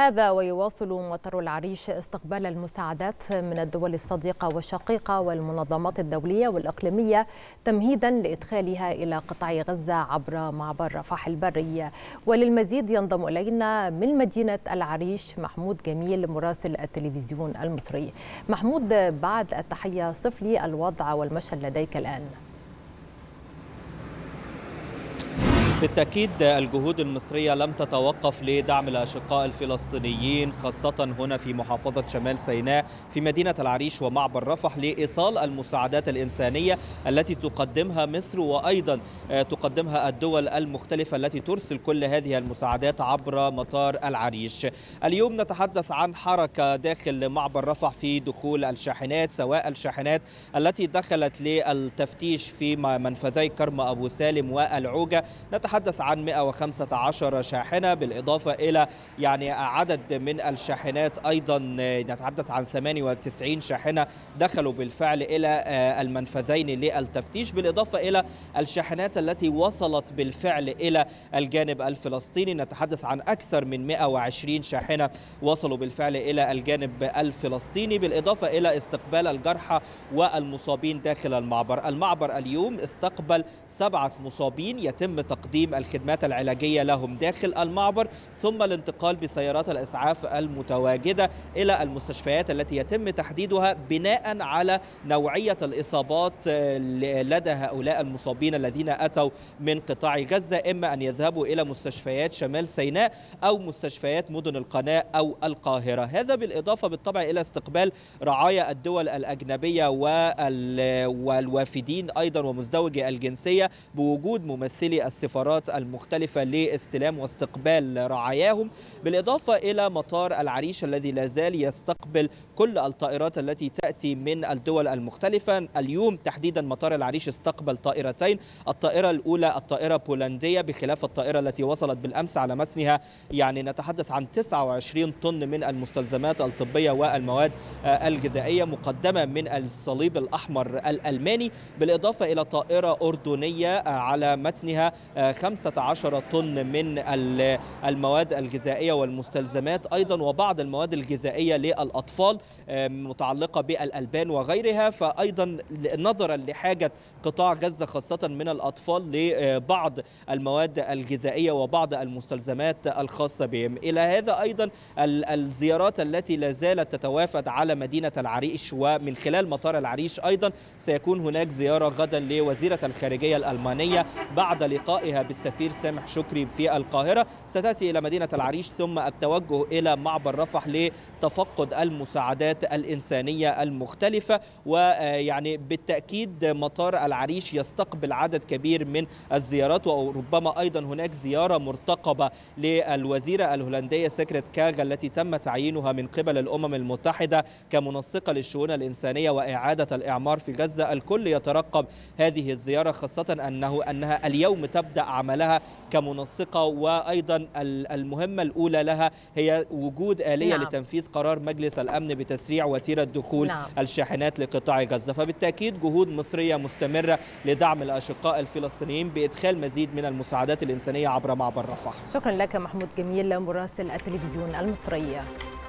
هذا ويواصل مطار العريش استقبال المساعدات من الدول الصديقة والشقيقة والمنظمات الدولية والإقليمية تمهيدا لإدخالها إلى قطاع غزة عبر معبر رفح البري. وللمزيد ينضم إلينا من مدينة العريش محمود جميل مراسل التلفزيون المصري. محمود، بعد التحية، صف لي الوضع والمشهد لديك الآن. بالتأكيد الجهود المصرية لم تتوقف لدعم الأشقاء الفلسطينيين، خاصة هنا في محافظة شمال سيناء في مدينة العريش ومعبر رفح، لإيصال المساعدات الإنسانية التي تقدمها مصر، وأيضا تقدمها الدول المختلفة التي ترسل كل هذه المساعدات عبر مطار العريش. اليوم نتحدث عن حركة داخل معبر رفح في دخول الشاحنات، سواء الشاحنات التي دخلت للتفتيش في منفذي كرم أبو سالم والعوجة. نتحدث عن 115 شاحنة، بالإضافة إلى عدد من الشاحنات أيضا، نتحدث عن 98 شاحنة دخلوا بالفعل إلى المنفذين للتفتيش، بالإضافة إلى الشاحنات التي وصلت بالفعل إلى الجانب الفلسطيني. نتحدث عن أكثر من 120 شاحنة وصلوا بالفعل إلى الجانب الفلسطيني، بالإضافة إلى استقبال الجرحى والمصابين داخل المعبر. المعبر اليوم استقبل 7 مصابين، يتم تقديم الخدمات العلاجية لهم داخل المعبر، ثم الانتقال بسيارات الإسعاف المتواجدة إلى المستشفيات التي يتم تحديدها بناء على نوعية الإصابات لدى هؤلاء المصابين الذين أتوا من قطاع غزة، إما أن يذهبوا إلى مستشفيات شمال سيناء أو مستشفيات مدن القناة أو القاهرة. هذا بالإضافة بالطبع إلى استقبال رعايا الدول الأجنبية والوافدين أيضا ومزدوجي الجنسية، بوجود ممثلي السفارات المختلفة لاستلام واستقبال رعاياهم، بالإضافة إلى مطار العريش الذي لازال يستقبل كل الطائرات التي تأتي من الدول المختلفة. اليوم تحديدا مطار العريش استقبل طائرتين، الطائرة الأولى الطائرة بولندية، بخلاف الطائرة التي وصلت بالأمس على متنها نتحدث عن 29 طن من المستلزمات الطبية والمواد الغذائية مقدمة من الصليب الأحمر الألماني، بالإضافة إلى طائرة أردنية على متنها 15 طن من المواد الغذائية والمستلزمات، أيضا وبعض المواد الغذائية للأطفال متعلقة بالألبان وغيرها. فأيضا نظرا لحاجة قطاع غزة خاصة من الأطفال لبعض المواد الغذائية وبعض المستلزمات الخاصة بهم. إلى هذا أيضا الزيارات التي لازالت تتوافد على مدينة العريش، ومن خلال مطار العريش أيضا سيكون هناك زيارة غدا لوزيرة الخارجية الألمانية بعد لقائها بالسفير سامح شكري في القاهرة، ستأتي إلى مدينة العريش، ثم التوجه إلى معبر رفح لتفقد المساعدات الإنسانية المختلفة. بالتأكيد مطار العريش يستقبل عدد كبير من الزيارات، وربما أيضا هناك زيارة مرتقبة للوزيرة الهولندية سكريت كاغ التي تم تعيينها من قبل الأمم المتحدة كمنسقة للشؤون الإنسانية وإعادة الإعمار في غزة. الكل يترقب هذه الزيارة، خاصة أنها اليوم تبدأ عملها كمنسقة، وأيضا المهمة الأولى لها هي وجود آلية لتنفيذ قرار مجلس الأمن بتسريع وتيرة دخول الشاحنات لقطاع غزة. فبالتأكيد جهود مصرية مستمرة لدعم الأشقاء الفلسطينيين بإدخال مزيد من المساعدات الإنسانية عبر معبر رفح. شكرا لك محمود جميل مراسل التلفزيون المصري.